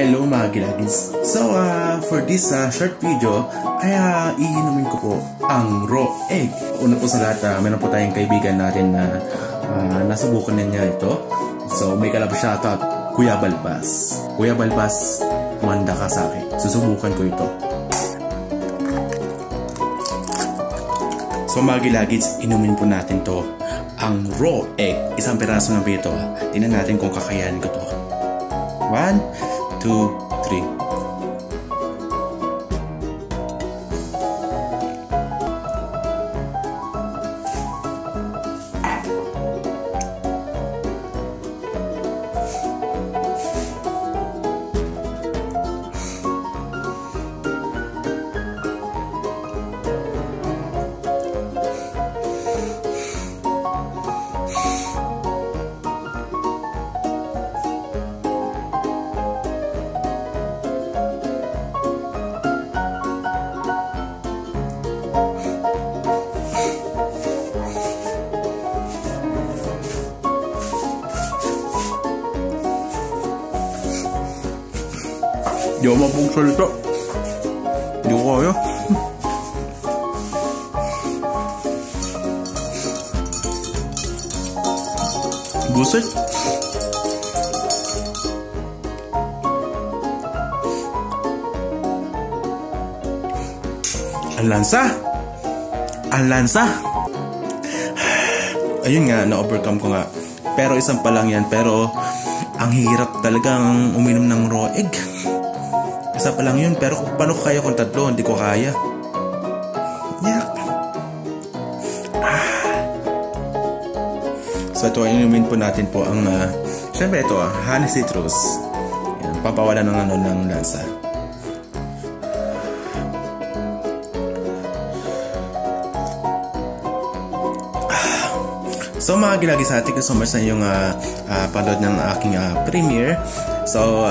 Hello mga kilagis! So for this short video ay iinumin ko po ang raw egg. Una po sa lahat, meron po tayong kaibigan natin na nasubukan na niya ito. So may kalabas shoutout, Kuya Balbas. Kuya Balbas, manda ka sa akin. Susubukan ko ito. So mga kilagis, inumin po natin to ang raw egg. Isang peraso na ito. Tingnan natin kung kakayanin ko to. 1, 2, 3. Di ako mapungso nito. Di ko kaya. Buset. Ang lansa. Ang lansa. Ayun nga, na-overcome ko nga. Pero isang pa lang yan. Pero ang hirap talagang uminom ng raw egg. Isa pa lang yun, pero paano ko kaya kung tatlo? Hindi ko kaya. Yak! So ito, inumin po natin po ang syempre ito, Honey Citrus. Yan, pampawala ng ng lansa. So mga ginagis, thank you so much sa iyong panood ng aking premiere. So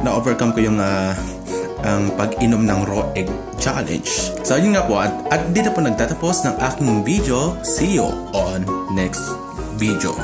na-overcome ko yung ang pag-inom ng raw egg challenge. So yun nga po, at dito po nagtatapos ng aking video. See you on next video.